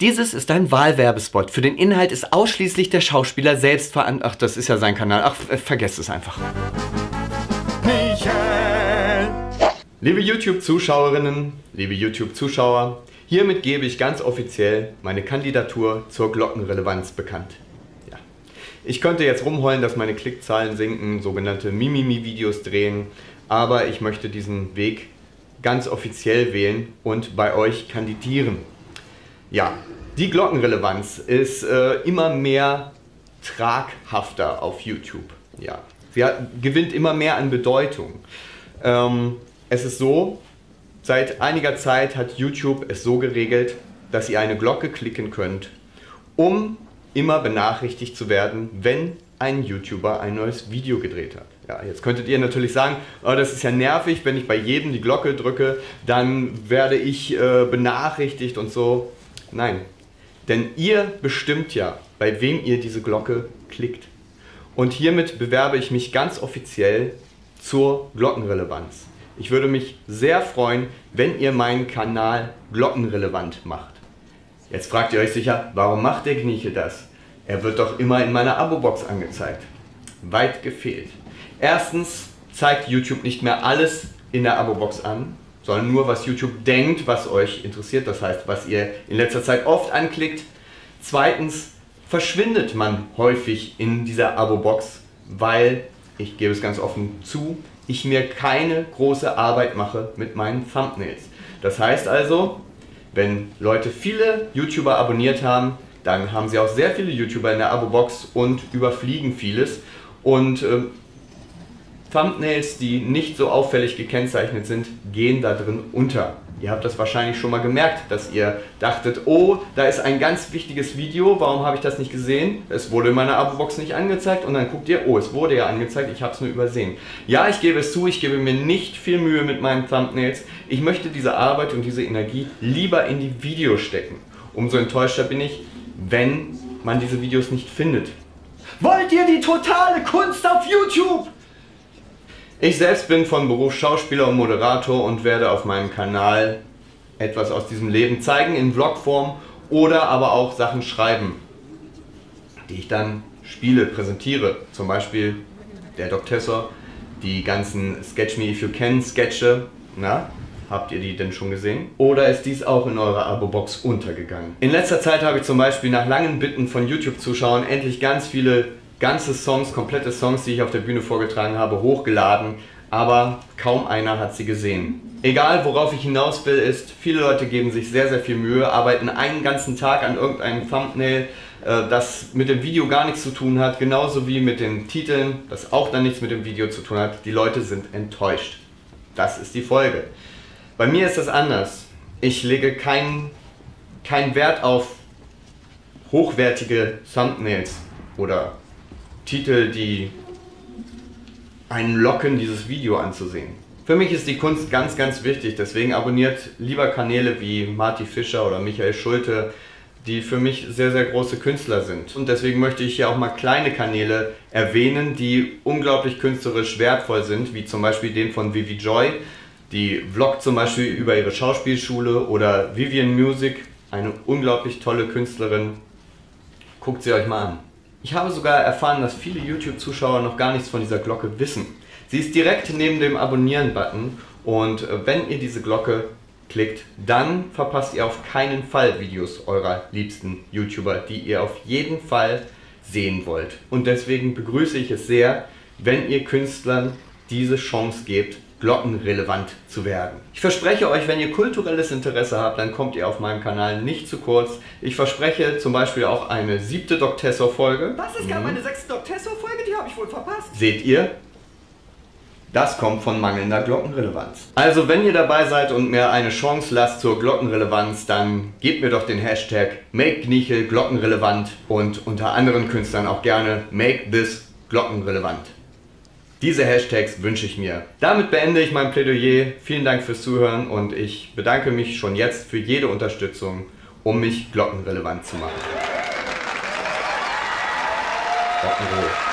Dieses ist ein Wahlwerbespot. Für den Inhalt ist ausschließlich der Schauspieler selbst verantwortlich. Ach, das ist ja sein Kanal. Ach, vergesst es einfach. Michael! Liebe YouTube-Zuschauerinnen, liebe YouTube-Zuschauer, hiermit gebe ich ganz offiziell meine Kandidatur zur Glockenrelevanz bekannt. Ja. Ich könnte jetzt rumheulen, dass meine Klickzahlen sinken, sogenannte Mimimi-Videos drehen, aber ich möchte diesen Weg ganz offiziell wählen und bei euch kandidieren. Ja, die Glockenrelevanz ist immer mehr traghafter auf YouTube. Ja, sie gewinnt immer mehr an Bedeutung. Es ist so, seit einiger Zeit hat YouTube es so geregelt, dass ihr eine Glocke klicken könnt, um immer benachrichtigt zu werden, wenn ein YouTuber ein neues Video gedreht hat. Ja, jetzt könntet ihr natürlich sagen, oh, das ist ja nervig, wenn ich bei jedem die Glocke drücke, dann werde ich benachrichtigt und so. Nein, denn ihr bestimmt ja, bei wem ihr diese Glocke klickt. Und hiermit bewerbe ich mich ganz offiziell zur Glockenrelevanz. Ich würde mich sehr freuen, wenn ihr meinen Kanal glockenrelevant macht. Jetzt fragt ihr euch sicher, warum macht der Gnickel das? Er wird doch immer in meiner Abo-Box angezeigt. Weit gefehlt. Erstens zeigt YouTube nicht mehr alles in der Abo-Box an, sondern nur, was YouTube denkt, was euch interessiert, das heißt, was ihr in letzter Zeit oft anklickt. Zweitens verschwindet man häufig in dieser Abo-Box, weil, ich gebe es ganz offen zu, ich mir keine große Arbeit mache mit meinen Thumbnails. Das heißt also, wenn Leute viele YouTuber abonniert haben, dann haben sie auch sehr viele YouTuber in der Abo-Box und überfliegen vieles. Und Thumbnails, die nicht so auffällig gekennzeichnet sind, gehen da drin unter. Ihr habt das wahrscheinlich schon mal gemerkt, dass ihr dachtet, oh, da ist ein ganz wichtiges Video, warum habe ich das nicht gesehen? Es wurde in meiner Abo-Box nicht angezeigt und dann guckt ihr, oh, es wurde ja angezeigt, ich habe es nur übersehen. Ja, ich gebe es zu, ich gebe mir nicht viel Mühe mit meinen Thumbnails. Ich möchte diese Arbeit und diese Energie lieber in die Videos stecken. Umso enttäuschter bin ich, wenn man diese Videos nicht findet. Wollt ihr die totale Kunst auf YouTube? Ich selbst bin von Beruf Schauspieler und Moderator und werde auf meinem Kanal etwas aus diesem Leben zeigen, in Vlogform oder aber auch Sachen schreiben, die ich dann spiele, präsentiere. Zum Beispiel der Doktessor, die ganzen Sketch Me If You Can Sketche. Na, habt ihr die denn schon gesehen? Oder ist dies auch in eurer Abo-Box untergegangen? In letzter Zeit habe ich zum Beispiel nach langen Bitten von YouTube-Zuschauern endlich ganz viele ganze Songs, komplette Songs, die ich auf der Bühne vorgetragen habe, hochgeladen, aber kaum einer hat sie gesehen. Egal, worauf ich hinaus will, ist, viele Leute geben sich sehr, sehr viel Mühe, arbeiten einen ganzen Tag an irgendeinem Thumbnail, das mit dem Video gar nichts zu tun hat, genauso wie mit den Titeln, das auch dann nichts mit dem Video zu tun hat. Die Leute sind enttäuscht. Das ist die Folge. Bei mir ist das anders. Ich lege keinen Wert auf hochwertige Thumbnails oder Titel, die einen locken, dieses Video anzusehen. Für mich ist die Kunst ganz, ganz wichtig, deswegen abonniert lieber Kanäle wie Marti Fischer oder Michael Schulte, die für mich sehr, sehr große Künstler sind. Und deswegen möchte ich hier auch mal kleine Kanäle erwähnen, die unglaublich künstlerisch wertvoll sind, wie zum Beispiel den von Vivi Joy, die vloggt zum Beispiel über ihre Schauspielschule, oder Vivie-Ann Music, eine unglaublich tolle Künstlerin. Guckt sie euch mal an. Ich habe sogar erfahren, dass viele YouTube-Zuschauer noch gar nichts von dieser Glocke wissen. Sie ist direkt neben dem Abonnieren-Button und wenn ihr diese Glocke klickt, dann verpasst ihr auf keinen Fall Videos eurer liebsten YouTuber, die ihr auf jeden Fall sehen wollt. Und deswegen begrüße ich es sehr, wenn ihr Künstlern diese Chance gebt, glockenrelevant zu werden. Ich verspreche euch, wenn ihr kulturelles Interesse habt, dann kommt ihr auf meinem Kanal nicht zu kurz. Ich verspreche zum Beispiel auch eine 7. Doktessor-Folge. Was, es gab eine 6. Doktessor-Folge? Die habe ich wohl verpasst. Seht ihr? Das kommt von mangelnder Glockenrelevanz. Also wenn ihr dabei seid und mir eine Chance lasst zur Glockenrelevanz, dann gebt mir doch den Hashtag MakeGnichelGlockenrelevant und unter anderen Künstlern auch gerne MakeThisGlockenrelevant. Diese Hashtags wünsche ich mir. Damit beende ich mein Plädoyer. Vielen Dank fürs Zuhören und ich bedanke mich schon jetzt für jede Unterstützung, um mich glockenrelevant zu machen. Glockenrelevant.